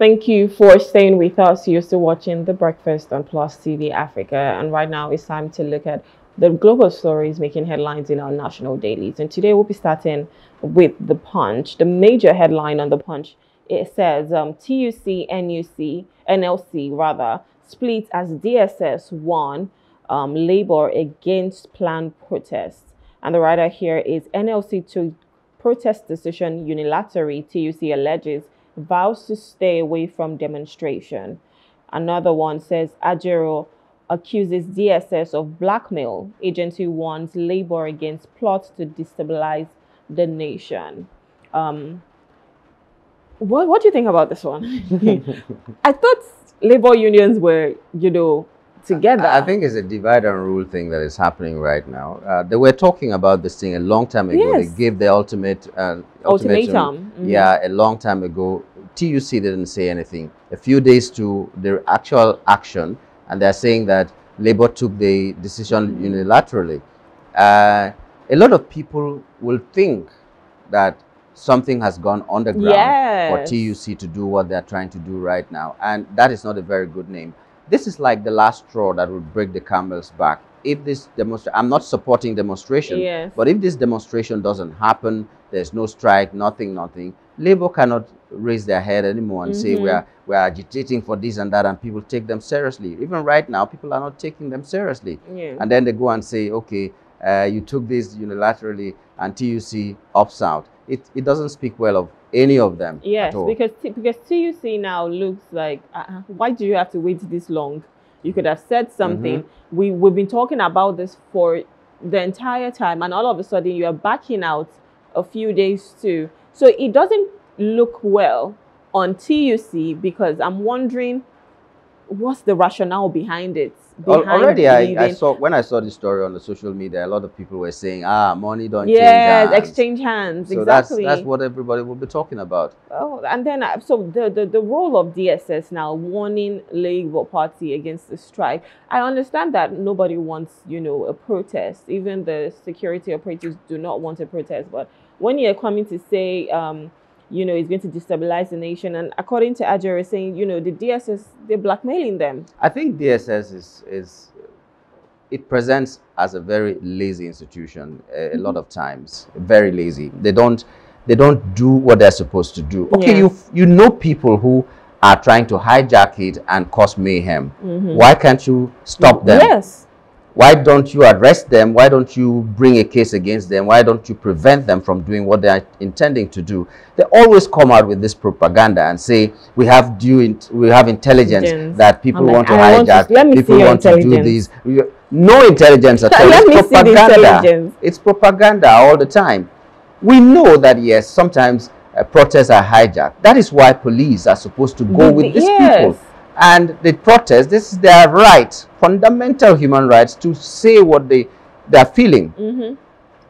Thank you for staying with us. You're still watching The Breakfast on PlusTV Africa. And right now it's time to look at the global stories making headlines in our national dailies. And today we'll be starting with The Punch. The major headline on The Punch, it says TUC, NLC splits as DSS won labor against planned protests. And the writer here is NLC took protest decision unilaterally. TUC alleges vows to stay away from demonstration. Another one says Ajaero accuses DSS of blackmail. Agency warns labor against plots to destabilize the nation. What do you think about this one? I thought labor unions were, you know, together. I think it's a divide and rule thing that is happening right now. They were talking about this thing a long time ago. Yes. They gave the ultimatum. Mm-hmm. Yeah, a long time ago. TUC didn't say anything. A few days to their actual action, and they're saying that labor took the decision unilaterally. A lot of people will think that something has gone underground for TUC to do what they're trying to do right now, and that is not a very good name. This is like the last straw that would break the camel's back. If this demonstration, I'm not supporting demonstration, but if this demonstration doesn't happen, there's no strike, nothing, labor cannot raise their head anymore and say we are agitating for this and that, and people take them seriously. Even right now, people are not taking them seriously. And then they go and say, okay, you took this unilaterally and TUC opts out. It doesn't speak well of any of them. Yes, because TUC now looks like, why do you have to wait this long? You could have said something. We've been talking about this for the entire time, and all of a sudden you are backing out a few days too. So it doesn't look well on TUC, because I'm wondering what's the rationale behind it. Already, I saw, when I saw this story on the social media, a lot of people were saying, money don't change hands. Exchange hands. So exactly. That's what everybody will be talking about. Oh, and then, so the role of DSS now, warning Labour Party against the strike. I understand that nobody wants, you know, a protest. Even the security operatives do not want a protest. But when you're coming to say, you know, it's going to destabilize the nation. And according to Ajaero, saying, you know, the DSS, they're blackmailing them. I think DSS it presents as a very lazy institution a lot of times, very lazy. They don't do what they're supposed to do. Okay, you know people who are trying to hijack it and cause mayhem. Why can't you stop them? Why don't you arrest them? Why don't you bring a case against them? Why don't you prevent them from doing what they are intending to do? They always come out with this propaganda and say, we have intelligence that people want to hijack, people want to do these. No intelligence at all. It's propaganda. It's propaganda all the time. We know that, yes, sometimes protests are hijacked. That is why police are supposed to go with these people. And they protest. This is their right, fundamental human rights, to say what they're feeling.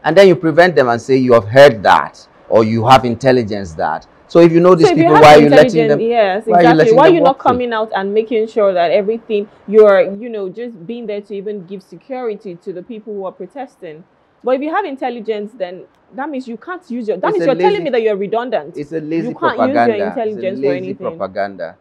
And then you prevent them and say, you have heard that, or you have intelligence that. So if you know these people, why are you letting them? Yes, exactly. Why are you not coming out and making sure that everything, you're, you know, just being there to even give security to the people who are protesting? But if you have intelligence, then that means you can't use your, that means you're telling me that you're redundant. It's a lazy propaganda. You can't use your intelligence for anything. It's a lazy propaganda.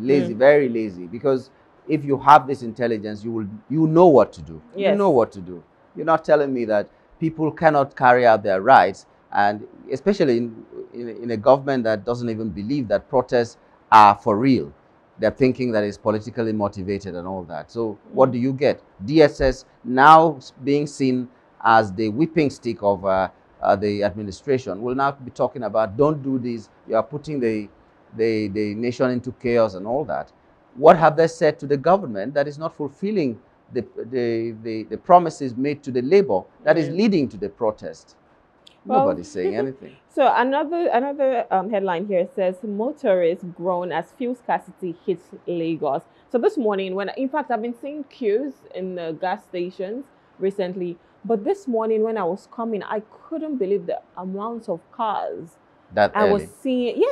Lazy, very lazy, because if you have this intelligence, you know what to do. You know what to do. You're not telling me that people cannot carry out their rights, and especially in a government that doesn't even believe that protests are for real. They're thinking that it's politically motivated and all that. So what do you get? DSS now being seen as the whipping stick of the administration will now be talking about, don't do this, you are putting the nation into chaos and all that. What have they said to the government that is not fulfilling the promises made to the labor that is leading to the protest? Nobody's saying anything. So another headline here says, motorists groan as fuel scarcity hits Lagos. So this morning, when in fact I've been seeing queues in the gas stations recently, but this morning when I was coming, I couldn't believe the amount of cars that I was seeing.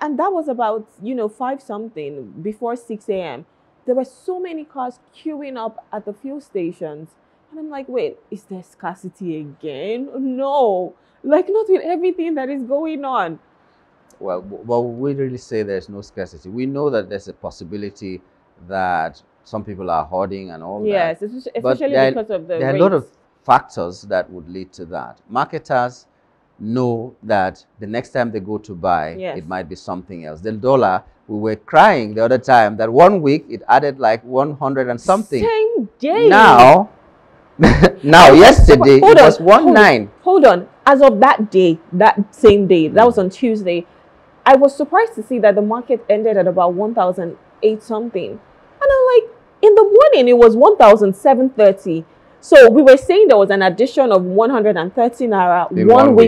And that was about, you know, 5 something before 6 a.m. There were so many cars queuing up at the fuel stations, and I'm like, wait, is there scarcity again? No, like, not with everything that is going on. Well, we really say there's no scarcity. We know that there's a possibility that some people are hoarding and all that. Yes, especially because of the There are a lot of factors that would lead to that. Marketers know that the next time they go to buy, it might be something else. The dollar, we were crying the other time that 1 week it added like 100 and something. Same day. Now, yesterday, it was 1.9. Hold on. As of that day, that same day, that was on Tuesday, I was surprised to see that the market ended at about 1,008 something. And I'm like, in the morning, it was 1,730. So we were saying there was an addition of 130 naira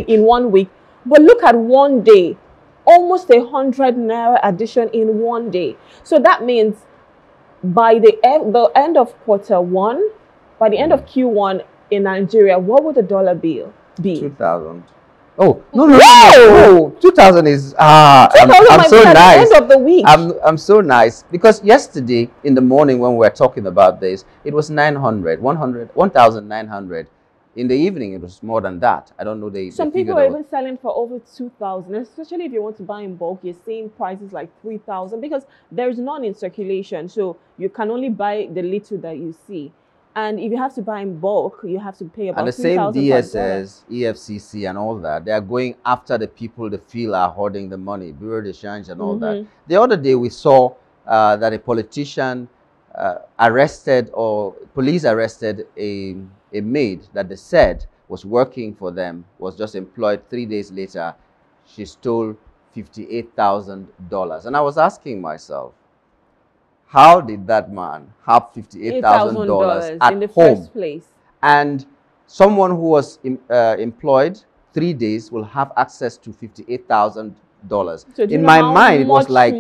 in one week. But look at 1 day, almost 100 naira addition in 1 day. So that means by the end of quarter one, by the end of Q1 in Nigeria, what would the dollar bill be? 2,000. Oh, no. 2,000 is, I'm so nice. At the end of the week. I'm so nice. Because yesterday in the morning when we were talking about this, it was 900, 1,900. In the evening, it was more than that. I don't know the Some people are even selling for over 2,000, especially if you want to buy in bulk, you're seeing prices like 3,000 because there's none in circulation. So you can only buy the little that you see. And if you have to buy in bulk, you have to pay about And the same DSS, EFCC and all that, they are going after the people they feel are hoarding the money, Bureau de Change and all that. The other day we saw that a politician arrested, or police arrested a maid that they said was working for them, was just employed. 3 days later, she stole $58,000. And I was asking myself, how did that man have $58,000 at home? In the first place. And someone who was employed 3 days will have access to $58,000. So in my mind, it was like,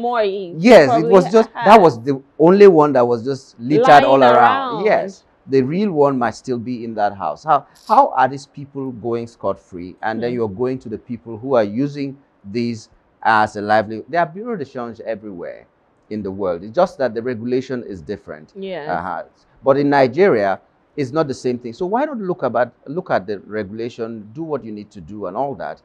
yes, it was just, that was the only one that was just littered all around. Yes, the real one might still be in that house. How are these people going scot-free? And then you're going to the people who are using these as a livelihood. There are Bureau de Change everywhere in the world. It's just that the regulation is different. But in Nigeria, it's not the same thing. So why not look at the regulation, do what you need to do and all that.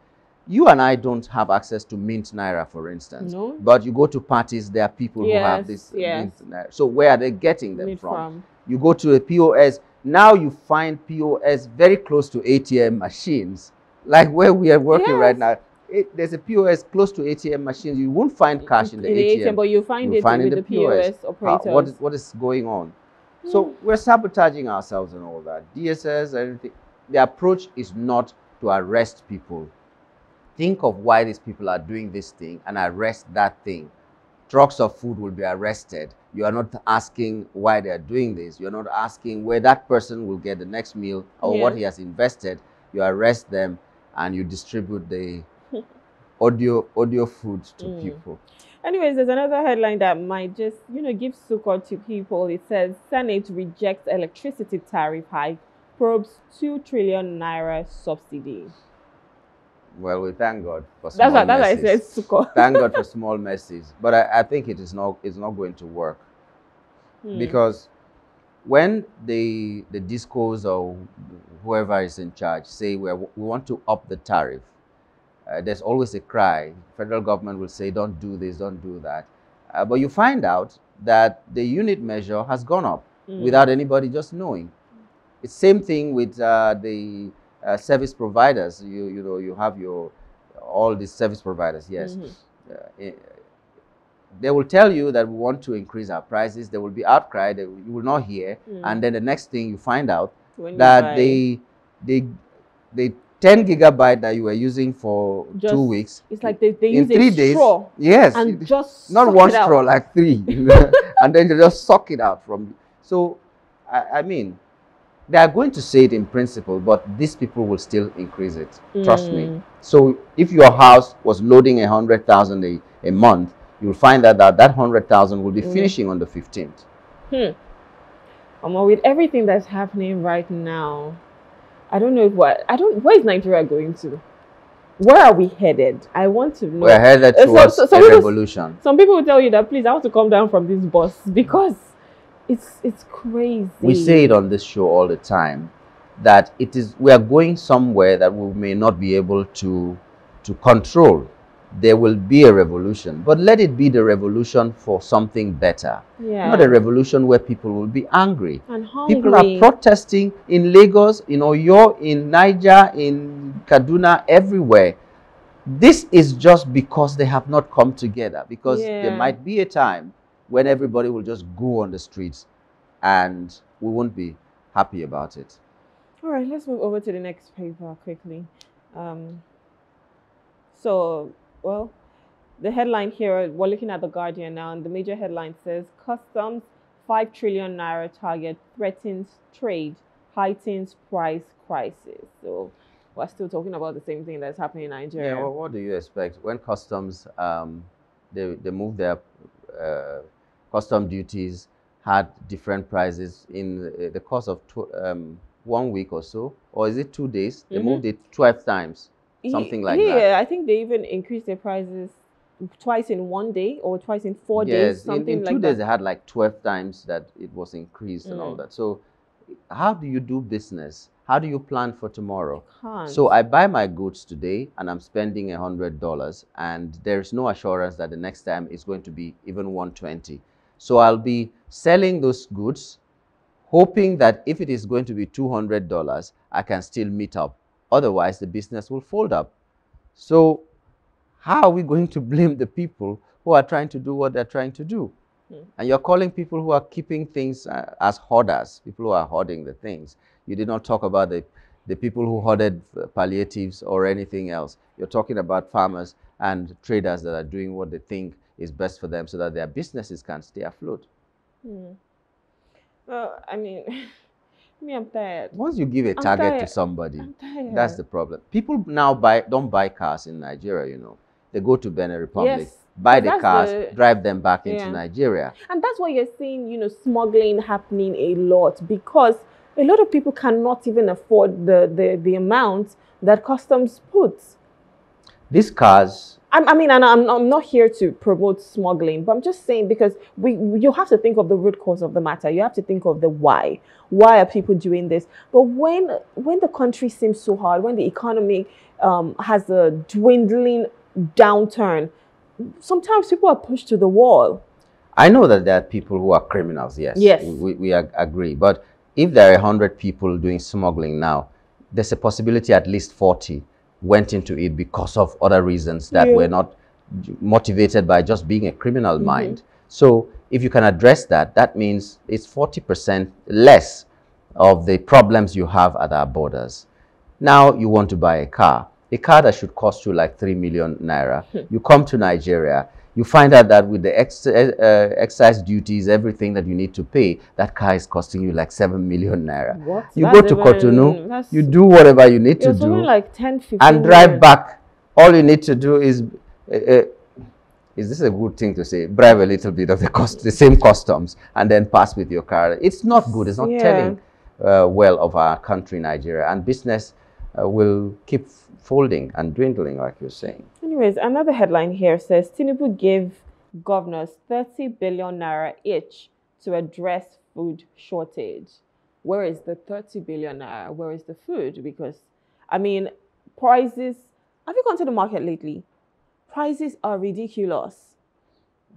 You and I don't have access to mint naira, for instance. No. But you go to parties, there are people who have this mint naira. So where are they getting them from? You go to a POS. Now you find POS very close to ATM machines, like where we are working right now. There's a POS close to ATM machines. You won't find cash in the ATM, but you find it in the POS operators. What is going on? So we're sabotaging ourselves and all that. DSS, everything. The approach is not to arrest people. Think of why these people are doing this thing and arrest that thing. Trucks of food will be arrested. You are not asking why they are doing this. You're not asking where that person will get the next meal or what he has invested. You arrest them and you distribute the audio food to people. Anyways, there's another headline that might just, you know, give succor to people. It says, Senate rejects electricity tariff hike, probes 2 trillion naira subsidy. Well, we thank God for small messes. That's what I said, succor. Thank God for small messes. But I think it's not going to work. Because when the discos or whoever is in charge say we want to up the tariff, there's always a cry. Federal government will say, don't do this, don't do that. But you find out that the unit measure has gone up without anybody just knowing. It's same thing with the service providers. You know, you have all these service providers, they will tell you that we want to increase our prices. There will be outcry that you will not hear. And then the next thing you find out when that they 10 gigabyte that you were using for just 2 weeks. It's like they use 3 days, straw. Yes. And just not one straw, like three. And then you just suck it out from. So, I mean, they are going to say it in principle, but these people will still increase it. Trust me. So, if your house was loading 100,000 a month, you'll find out that 100,000 will be finishing on the 15th. With everything that's happening right now, I don't know if where is Nigeria going to? Where are we headed? I want to know. We're headed towards a revolution. Some people will tell you that, please, I want to come down from this bus because it's crazy. We say it on this show all the time that we are going somewhere that we may not be able to control. there will be a revolution, but let it be the revolution for something better. Yeah. Not a revolution where people will be angry. And hungry. People are protesting in Lagos, in Oyo, in Niger, in Kaduna, everywhere. This is just because they have not come together, because yeah. there might be a time when everybody will just go on the streets and we won't be happy about it. All right, let's move over to the next paper quickly. Well, the headline here, we're looking at The Guardian now, and the major headline says, Customs 5 trillion naira target threatens trade, heightens price crisis. So we're still talking about the same thing that's happening in Nigeria. Yeah, well, what do you expect? When customs, they move their custom duties, had different prices in the course of 1 week or so, or is it 2 days? They moved it 12 times. Something like that. Yeah, I think they even increased their prices twice in 1 day or twice in 4 days. Yes, something like that. In 2 days, they had like 12 times that it was increased and all that. So how do you do business? How do you plan for tomorrow? So I buy my goods today and I'm spending $100, and there's no assurance that the next time it's going to be even 120. So I'll be selling those goods, hoping that if it is going to be $200, I can still meet up. Otherwise, the business will fold up. So how are we going to blame the people who are trying to do what they're trying to do? And you're calling people who are keeping things as hoarders, people who are hoarding the things. You did not talk about the people who hoarded palliatives or anything else. You're talking about farmers and traders that are doing what they think is best for them so that their businesses can stay afloat. Well, I mean... Me, I'm tired. Once you give a target to somebody, that's the problem. People now don't buy cars in Nigeria, you know. They go to Benin Republic, buy the cars, drive them back into Nigeria. And that's why you're seeing, you know, smuggling happening a lot, because a lot of people cannot even afford the amount that customs puts. These cars... I mean, and I'm not here to promote smuggling, but I'm just saying, because you have to think of the root cause of the matter. You have to think of the why. Why are people doing this? But when the country seems so hard, when the economy has a dwindling downturn, sometimes people are pushed to the wall. I know that there are people who are criminals, yes. Yes. We agree. But if there are 100 people doing smuggling now, there's a possibility at least 40 went into it because of other reasons that were not motivated by just being a criminal mind. So if you can address that, that means it's 40% less of the problems you have at our borders. Now you want to buy a car that should cost you like 3 million naira. You come to Nigeria, you find out that with the excise duties, everything that you need to pay, that car is costing you like 7 million naira. What? You go to Kotonou, you do whatever you need to do, like 10, 15 and drive back. All you need to do is this a good thing to say? Bribe a little bit of the same customs and then pass with your car. It's not good. It's not telling well of our country, Nigeria. And business will keep folding and dwindling, like you're saying. Anyways, another headline here says, Tinubu gave governors 30 billion naira each to address food shortage. Where is the 30 billion naira? Where is the food? Because, I mean, prices, have you gone to the market lately? Prices are ridiculous.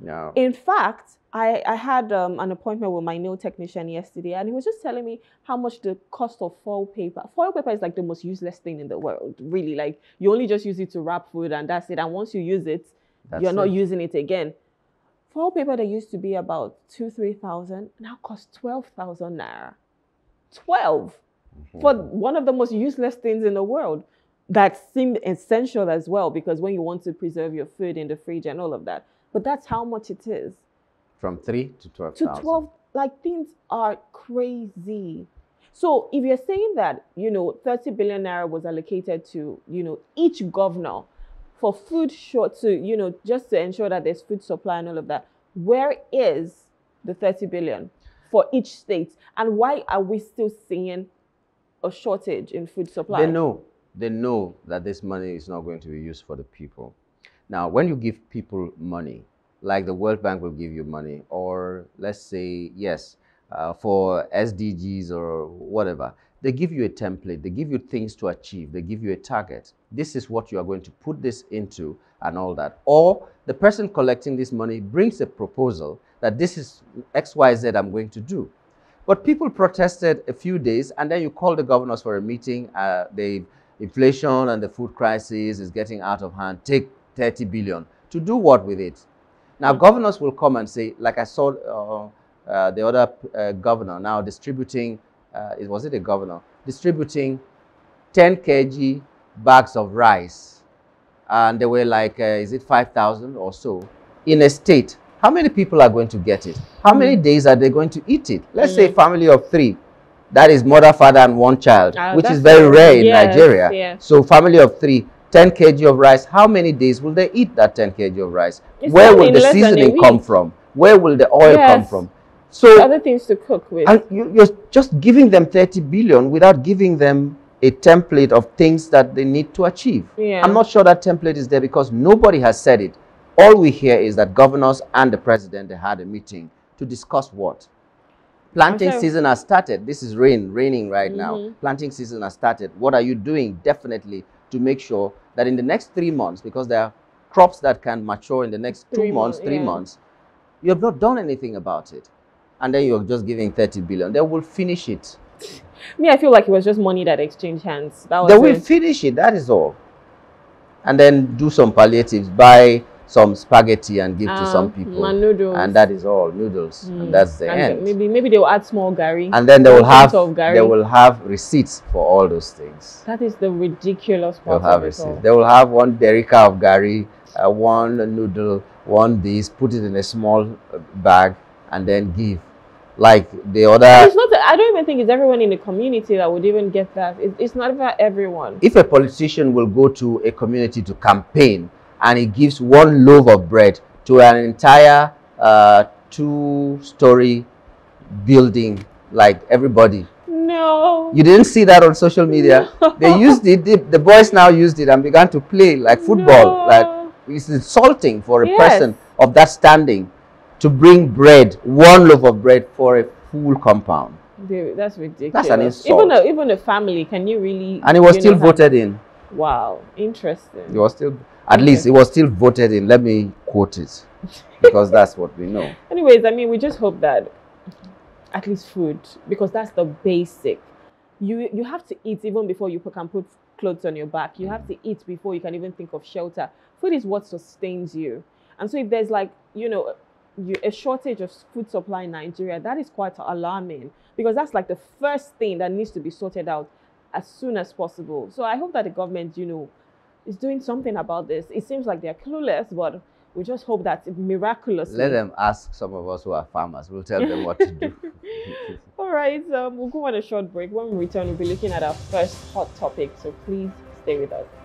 No. In fact, I had an appointment with my nail technician yesterday, and he was just telling me how much the cost of foil paper. Foil paper is like the most useless thing in the world, really. Like, you only just use it to wrap food, and that's it. And once you use it, you're not using it again. Foil paper that used to be about 2,000 to 3,000 now costs 12,000 naira. 12 for one of the most useless things in the world. That seemed essential as well, because when you want to preserve your food in the fridge and all of that. But that's how much it is. From 3,000 to 12,000. To 12, like, things are crazy. So if you're saying that, you know, 30 billion naira was allocated to, you know, each governor for food short, to, you know, just to ensure that there's food supply and all of that, where is the 30 billion for each state? And why are we still seeing a shortage in food supply? They know that this money is not going to be used for the people. Now, when you give people money, like the World Bank will give you money, or let's say, yes, for SDGs or whatever, They give you a template, they give you things to achieve, they give you a target. This is what you are going to put this into and all that. Or the person collecting this money brings a proposal that this is XYZ I'm going to do. But people protested a few days, and then you call the governors for a meeting. The inflation and the food crisis is getting out of hand. Take 30 billion. To do what with it? Now, governors will come and say, like I saw the other governor now distributing, was it a governor? Distributing 10 kg bags of rice. And they were like, is it 5,000 or so in a state? How many people are going to get it? How many days are they going to eat it? Let's say family of three. That is mother, father, and one child, which is very rare in Nigeria. Yeah. So family of three, 10 kg of rice. How many days will they eat that 10 kg of rice? Where will the seasoning come from? Where will the oil come from? So other things to cook with. And you're just giving them 30 billion without giving them a template of things that they need to achieve. Yeah. I'm not sure that template is there because nobody has said it. All we hear is that governors and the president had a meeting to discuss what? Planting season has started. This is raining right now. Planting season has started. What are you doing definitely to make sure that in the next 3 months, because there are crops that can mature in the next 2 months, 3 months, you have not done anything about it. And then you're just giving 30 billion. They will finish it. Me, I feel like it was just money that exchanged hands. That was they will finish it. That is all. And then do some palliatives by... some spaghetti and give to some people, and that is all noodles, and that's the end. Maybe they will add small gari, and then they will have receipts for all those things. That is the ridiculous part. They'll have receipts. They will have one derica of gari, one noodle, one this. Put it in a small bag and then give. Like the other, it's not. I don't even think it's everyone in the community that would even get that. It's not about everyone. If a politician will go to a community to campaign, and he gives one loaf of bread to an entire two-story building, like everybody. No. You didn't see that on social media? No. They used it. The boys now used it and began to play like football. No. Like, it's insulting for a person of that standing to bring bread, one loaf of bread for a full compound. Dude, that's ridiculous. That's an insult. Even a family, can you really... And it was still voted in. Wow, interesting. It was still... At least it was still voted in. Let me quote it because that's what we know. Anyways, I mean, we just hope that at least food, because that's the basic. You have to eat even before you can put clothes on your back. You have to eat before you can even think of shelter. Food is what sustains you. And so if there's like, you know, a shortage of food supply in Nigeria, that is quite alarming because that's like the first thing that needs to be sorted out as soon as possible. So I hope that the government, you know, is doing something about this. It seems like they're clueless, but we just hope that miraculously... Let them ask some of us who are farmers. We'll tell them what to do. All right, we'll go on a short break. When we return, we'll be looking at our first hot topic, so please stay with us.